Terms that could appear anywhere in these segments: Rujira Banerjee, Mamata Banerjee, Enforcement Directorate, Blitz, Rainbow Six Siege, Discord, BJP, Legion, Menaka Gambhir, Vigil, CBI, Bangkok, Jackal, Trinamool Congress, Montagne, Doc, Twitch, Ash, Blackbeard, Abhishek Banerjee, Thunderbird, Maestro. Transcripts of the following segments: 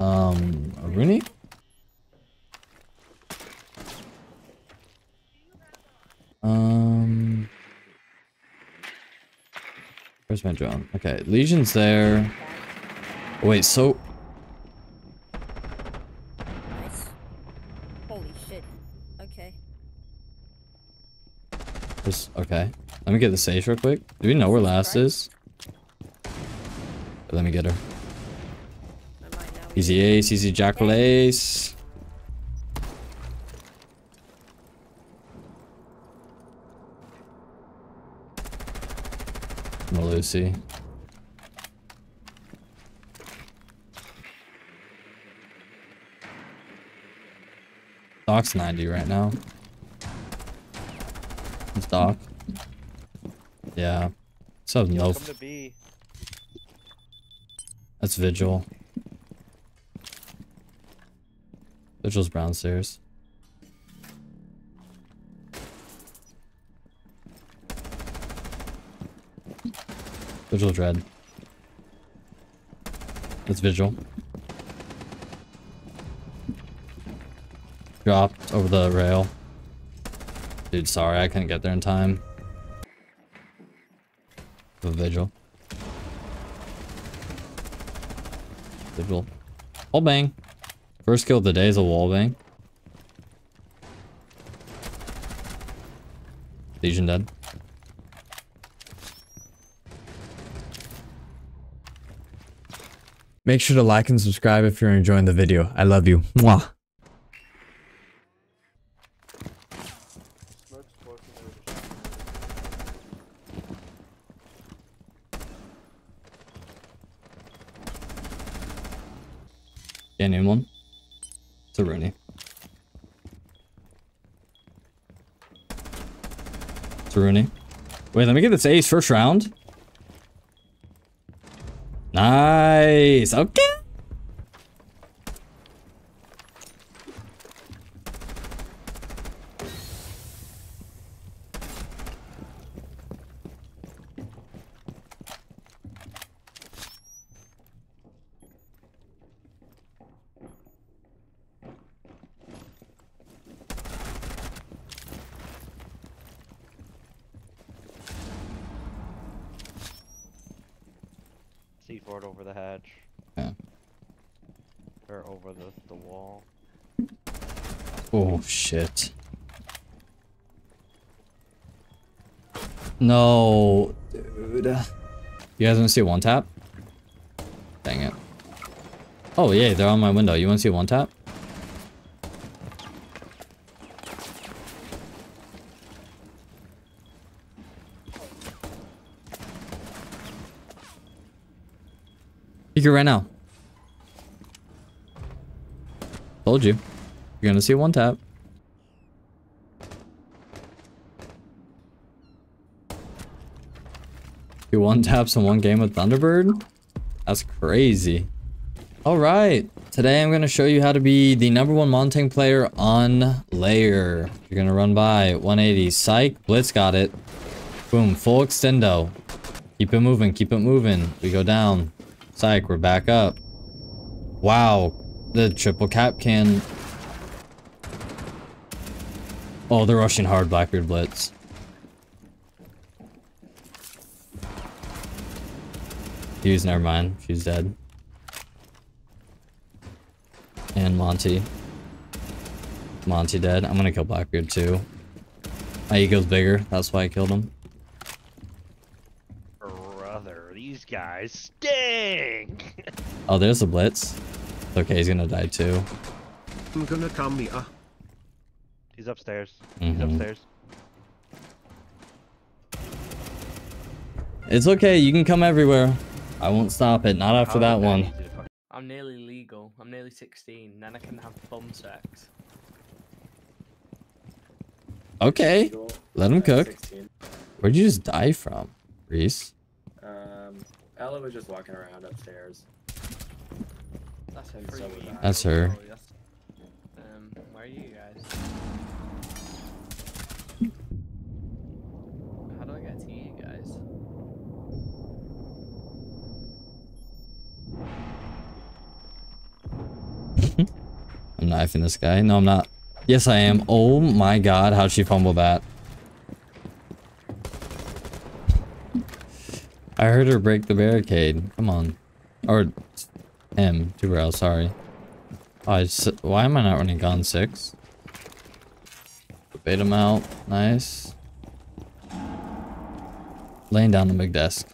Rooney? Where's my drone? Okay, Legion's there. Oh, wait, so... Holy shit. Okay. Just, okay. Let me get the Sage real quick. Do we know where Last is? Let me get her. Easy ace, easy Jackal ace. Lucy. Doc's 90 right now. It's Doc. Yeah. So no. That's Vigil. Vigil's downstairs. Vigil Dread. That's Vigil. Dropped over the rail. Dude, sorry, I couldn't get there in time. The Vigil. Vigil. Wall bang. First kill of the day is a wall bang. Legion dead. Make sure to like and subscribe if you're enjoying the video. I love you. Mwah. Yeah, name one. It's a Rooney. It's a Rooney. Wait, let me get this ace first round. Nice. Okay. Seaford over the hatch. Yeah. Or over the wall. Oh shit. No, dude. You guys wanna see one tap? Dang it. Oh yeah, they're on my window. You wanna see one tap? Figure right now. Told you. You're gonna see one tap. Do one taps in one game with Thunderbird? That's crazy. Alright. Today I'm gonna show you how to be the #1 Montagne player on layer. You're gonna run by 180. Psych. Blitz got it. Boom. Full extendo. Keep it moving. Keep it moving. We go down. Psych, we're back up. Wow, the triple cap can... Oh, they're rushing hard, Blackbeard Blitz. Hughes, never mind. She's dead. And Monty. Monty dead. I'm gonna kill Blackbeard too. My ego's bigger, that's why I killed him. Guys stink. Oh, there's the Blitz. It's okay, he's gonna die too. I'm gonna come here. He's upstairs. He's upstairs. It's okay, you can come everywhere. I won't stop it. Not after that one. I'm nearly legal. I'm nearly 16. Then I can have bum sex. Okay, let him cook. Where'd you just die from, Reese? Ella was just walking around upstairs. That's her. So that's her. Where are you guys? How do I get to you guys? I'm knifing this guy. No, I'm not. Yes, I am. Oh my god, how'd she fumble that? I heard her break the barricade. Come on. Or M. Two barrels, sorry. Oh, why am I not running gun 6? Bait him out. Nice. Laying down the big desk.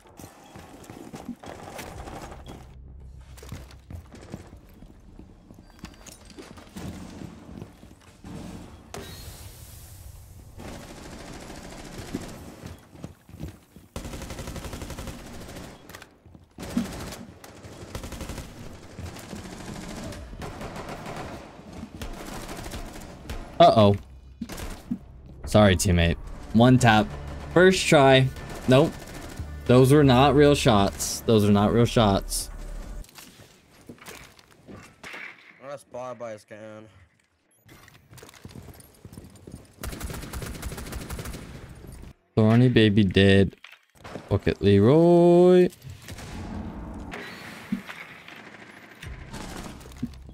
Uh-oh. Sorry, teammate. One tap. First try. Nope. Those were not real shots. Those are not real shots. Well, that's bar by his can. Thorny baby dead. Look at Leroy.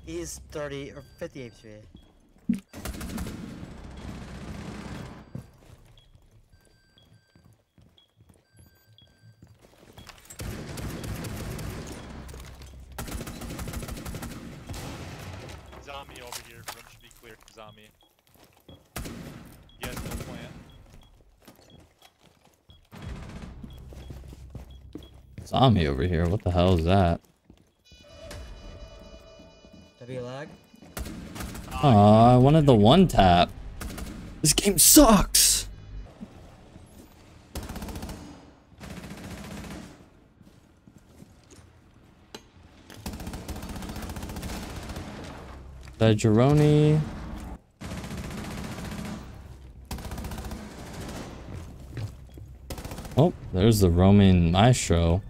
He's 30 or 50 HP. Zombie. Yes, no plan. Zombie over here, what the hell is that? W lag? Aw, I wanted the one tap. This game sucks! The Jeroni. Oh, there's the roaming Maestro.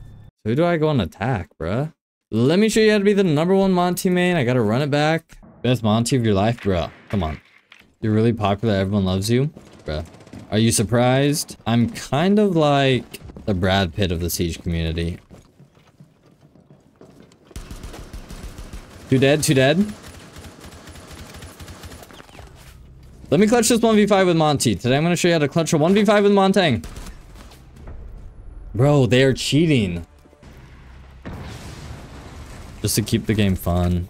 Who do I go and attack, bruh? Let me show you how to be the #1 Monty main. I gotta run it back. Best Monty of your life, bruh. Come on. You're really popular. Everyone loves you, bruh. Are you surprised? I'm kind of like the Brad Pitt of the Siege community. Two dead, two dead. Let me clutch this 1v5 with Monty. Today I'm going to show you how to clutch a 1v5 with Montagne. Bro, they are cheating. Just to keep the game fun.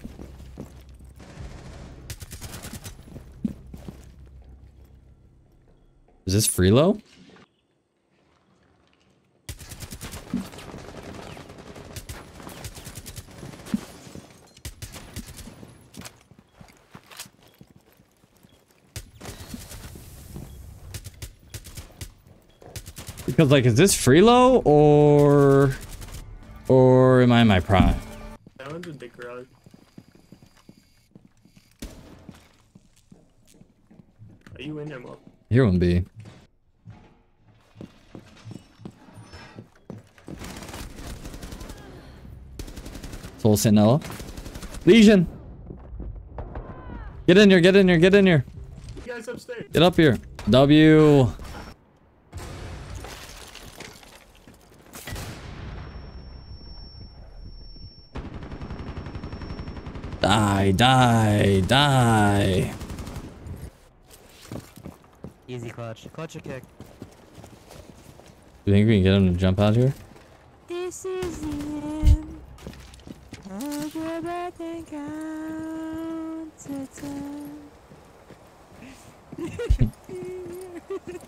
Is this Freelo? Because, like, is this Freelo or am I in my prime? That one's a dick rug. Are you in him up? Here one be. Soul Sentinella. Legion! Get in here, get in here, get in here. You guys upstairs. Get up here. W. Die, die, die. Easy clutch. Clutch or kick. Do you think we can get him to jump out here? This is the end of your birth and count to 10.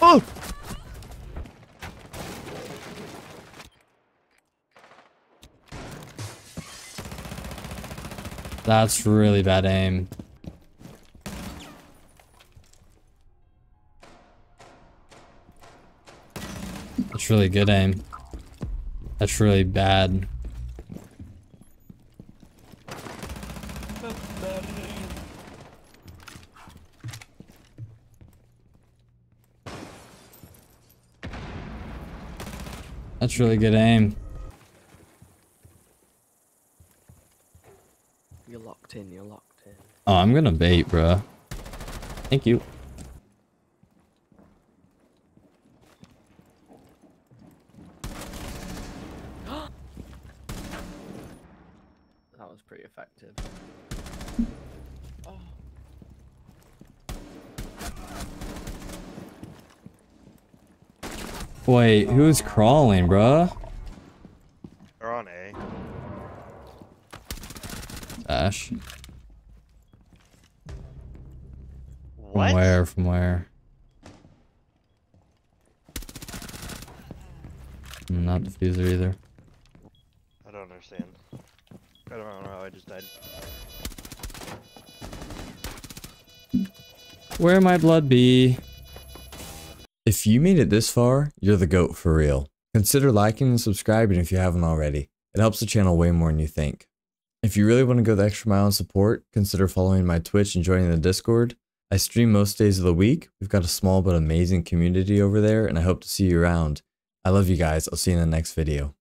Oh! That's really bad aim. That's really good aim. That's really bad. That's really good aim. You're locked in. Oh, I'm gonna bait, bruh. Thank you. pretty effective. Oh. Wait, who's crawling, bruh? They're on A. Ash. What? From where? From where? I'm not diffuser either. I don't understand. I don't know how I just died. Where my blood be? If you made it this far, you're the GOAT for real. Consider liking and subscribing if you haven't already. It helps the channel way more than you think. If you really want to go the extra mile and support, consider following my Twitch and joining the Discord. I stream most days of the week. We've got a small but amazing community over there, and I hope to see you around. I love you guys. I'll see you in the next video.